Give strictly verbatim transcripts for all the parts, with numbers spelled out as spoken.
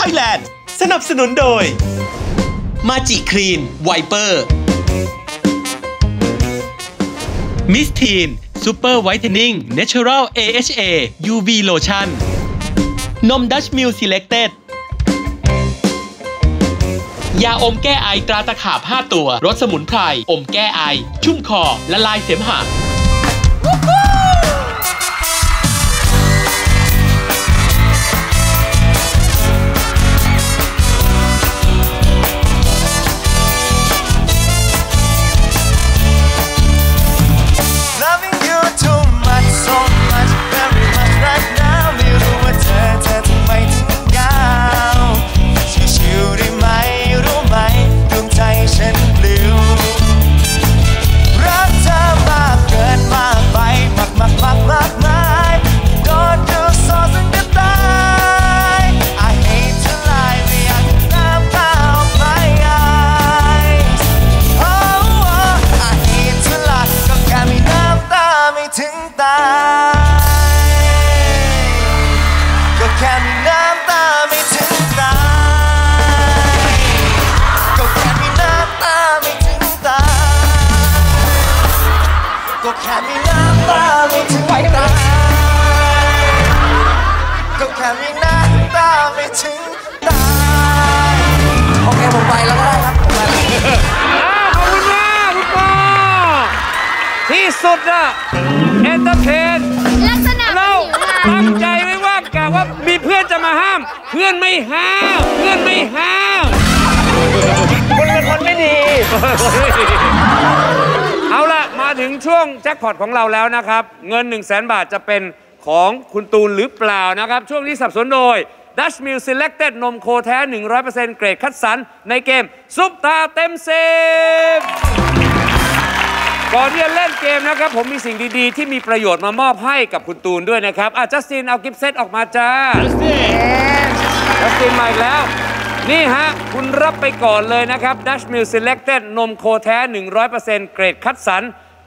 Thailand สนับสนุนโดย Magic Clean Wiper Miss Teen Super Whitening Natural เอ เอช เอ ยู วี Lotion นม Dutch Mill Selected ยาอมแก้ไอตราตะขาบห้าตัวรสสมุนไพรอมแก้ไอชุ่มคอละลายเสมหะที่สุดน่ะเอนเตอร์เทนเราตั้งใจไว้ว่ากะว่ามีเพื่อนจะมาห้ามเพื่อนไม่ห้ามเพื่อนไม่ห้ามคนเป็นคนไม่ดีเอาล่ะมาถึงช่วงแจ็คพอตของเราแล้วนะครับเงิน หนึ่งแสน บาทจะเป็นของคุณตูนหรือเปล่านะครับช่วงนี้สับสนโดย Dutch Mill Selected นมโคแท้ หนึ่งร้อยเปอร์เซ็นต์ เกรดคัดสรรในเกมซุปตาเต็มสิบก่อนที่จะเล่นเกมนะครับผมมีสิ่งดีๆที่มีประโยชน์มามอบให้กับคุณตูนด้วยนะครับอ่ะจัสตินเอากิฟต์เซตออกมาจ้าจัสตินจัสตินมาอีกแล้วนี่ฮะคุณรับไปก่อนเลยนะครับ Dutch Mill Selected นมโคแท้ หนึ่งร้อยเปอร์เซ็นต์ เกรดคัดสรร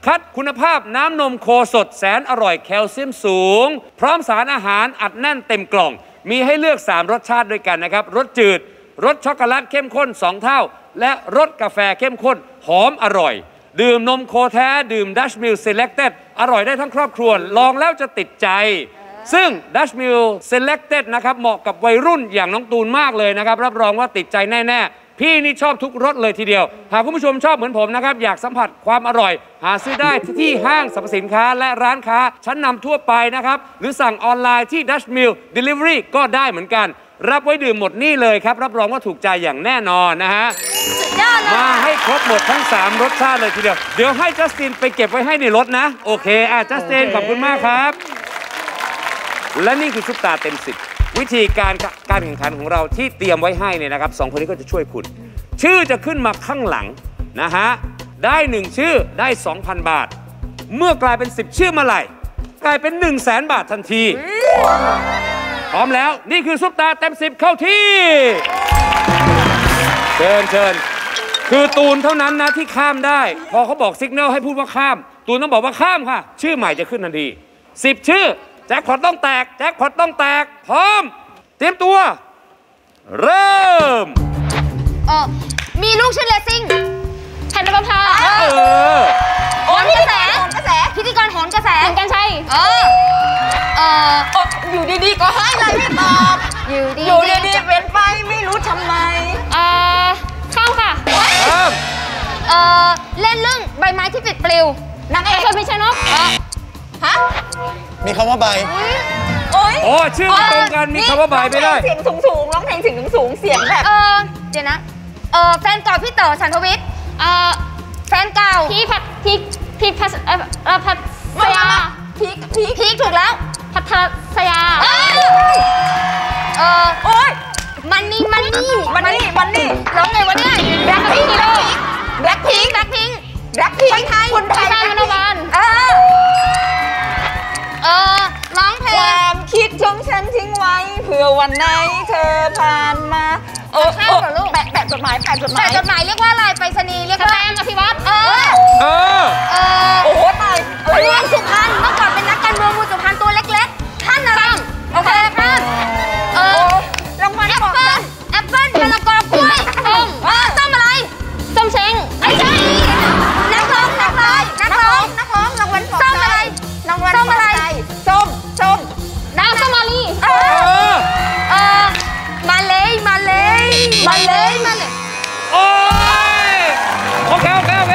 คัดคุณภาพน้ำนมโคสดแสนอร่อยแคลเซียมสูงพร้อมสารอาหารอัดแน่นเต็มกล่องมีให้เลือกสามรสชาติด้วยกันนะครับรสจืดรสช็อกโกแลตเข้มข้นสองเท่าและรสกาแฟเข้มข้นหอมอร่อยดื่มนมโคแท้ดื่ม Dutch Mill Selected อร่อยได้ทั้งครอบครัวลองแล้วจะติดใจซึ่ง Dutch Mill Selected นะครับเหมาะกับวัยรุ่นอย่างน้องตูนมากเลยนะครับรับรองว่าติดใจแน่ๆพี่นี่ชอบทุกรสเลยทีเดียวหากคุณผู้ชมชอบเหมือนผมนะครับอยากสัมผัสความอร่อยหาซื้อได้ที่ห้างสรรพสินค้าและร้านค้าชั้นนำทั่วไปนะครับหรือสั่งออนไลน์ที่ Dutch Mill Delivery ก็ได้เหมือนกันรับไว้ดื่มหมดนี่เลยครับรับรองว่าถูกใจอย่างแน่นอนนะฮะมาให้ครบหมดทั้งสามรสชาติเลยทีเดียวเดี๋ยวให้จัสตินไปเก็บไว้ให้ในรถนะโอเคอ่ะจัสตินขอบคุณมากครับและนี่คือซุปตาเต็มสิบวิธีการการแข่งขันของเราที่เตรียมไว้ให้เนี่ยนะครับสองคนนี้ก็จะช่วยคุณชื่อจะขึ้นมาข้างหลังนะฮะได้หนึ่งชื่อได้ สองพัน บาทเมื่อกลายเป็นสิบชื่อมาไหร่กลายเป็น หนึ่งแสน บาททันทีพร้อมแล้วนี่คือซุปตาเต็มสิบเข้าที่เชิญเชิญคือตูนเท่านั้นนะที่ข้ามได้พอเขาบอกสัญญาณให้พูดว่าข้ามตูนต้องบอกว่าข้ามค่ะชื่อใหม่จะขึ้นทันทีสิบชื่อแจ็คพอตต้องแตกแจ็คพอตต้องแตกพร้อมเตรียมตัวเริ่มเออมีลูกชื่อเลสซิ่งแทนประภาเออโหนกระแสกระแสพิธีกรโหนกระแสหนุ่มกัญชัยเออเอออยู่ดีๆก็ให้อะไรไม่ตอบอยู่ดีๆเป็นไปไม่รู้ทำไมเออข้ามค่ะเออเล่นเรื่องใบไม้ที่ปิดปลิวนางเอกเคยมีชนกฮะมีคำว่าใบโอ้ยโอ้ชื่อมันตรงกันมีคำว่าใบไม่ได้เสียงสูงๆร้องเพลงเสียงสูงๆเสียงแบบเออเดี๋ยวนะเออแฟนเก่าพี่เต๋อฉันทวิทย์เออแฟนเก่าพี่พัดพี่พี่พัดเออพัดสยาพีคพีคพีคถูกแล้วพัทสยาเออโอ้ยมันนี่มันนี่มันนี่มันนี่ร้องไงวะเนี่ยแบล็คพิงค์แบล็คพิงค์แบล็คพิงค์แบล็คพิงค์คนไทยคนละวันเออเออร้องเพลงความคิดของฉันทิ้งไว้เผื่อวันไหนเธอผ่านมาโอ้โอ้แปะแปะจดหมายแปะจดหมายแปะจดหมายเรียกว่าอะไรไปรษณีย์เรียกว่าแป้งอภิวัตรเออเออเออโอ้โหตายเมืองสุพรรณเมื่อก่อนเป็นนักการเมืองเมืองสุพรรณตัวเล็กๆท่านอะไรโอเคท่านเออรางวัลบอก มาเลยมาเลยโอ้ยโอเคโอเคโอเค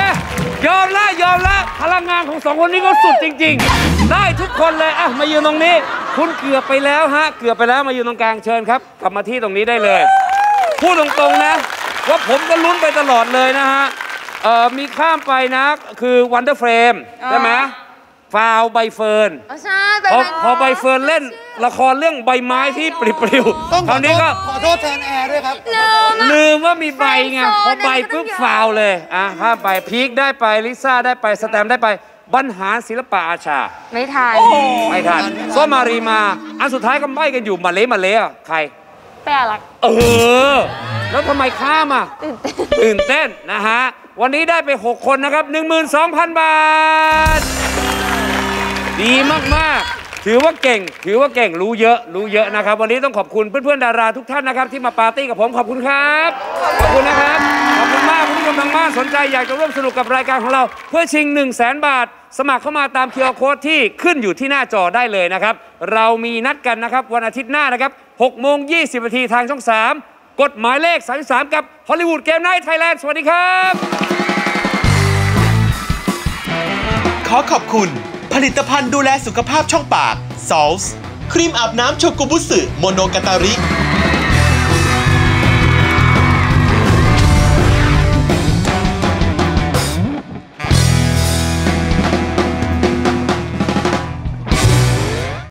ยอมละยอมละพลังงานของสองคนนี้ก็สุดจริงๆได้ทุกคนเลยอ่ะมายืนตรงนี้คุณเกือบไปแล้วฮะเกือบไปแล้วมายืนตรงกลางเชิญครับกลับมาที่ตรงนี้ได้เลยพูดตรงๆนะว่าผมก็ลุ้นไปตลอดเลยนะฮะเอ่อมีข้ามไปนะคือวันเดอร์เฟรมใช่ไหมฟาวใบเฟิร์นพอใบเฟิร์นเล่นละครเรื่องใบไม้ที่ปลิวปลิวคราวนี้ก็ขอโทษแทนแอร์ด้วยครับลืมว่ามีใบไงพอใบปุ๊บฟาวเลยอ่ะข้ามไปพีคได้ไปลิซ่าได้ไปสแตมได้ไปบรรหารศิลปะอาชาไม่ทันไม่ทันโซมารีมาอันสุดท้ายก็ใบกันอยู่มาเละมาเละใครแปลกเออแล้วทำไมข้ามอ่ะตื่นเต้นนะฮะวันนี้ได้ไปหกคนนะครับ หนึ่งหมื่นสองพัน บาทดีมากๆถือว่าเก่งถือว่าเก่งรู้เยอะรู้เยอะนะครับวันนี้ต้องขอบคุณเพื่อนๆดาราทุกท่านนะครับที่มาปาร์ตี้กับผมขอบคุณครับขอบคุณนะครับขอบคุณมากคุณผู้ชมทางบ้านสนใจอยากจะร่วมสนุกกับรายการของเราเพื่อชิง หนึ่งแสน บาทสมัครเข้ามาตาม คิว อาร์ Code ที่ขึ้นอยู่ที่หน้าจอได้เลยนะครับเรามีนัดกันนะครับวันอาทิตย์หน้านะครับ หกโมงยี่สิบ นาทีทางช่อง สามกฎหมายเลขสามสิบสามกับฮอลลีวูดเกมไนท์ไทยแลนด์สวัสดีครับขอขอบคุณผลิตภัณฑ์ดูแลสุขภาพช่องปากซอลส์ครีมอาบน้ำโชกุบุสึโมโนกาตาริ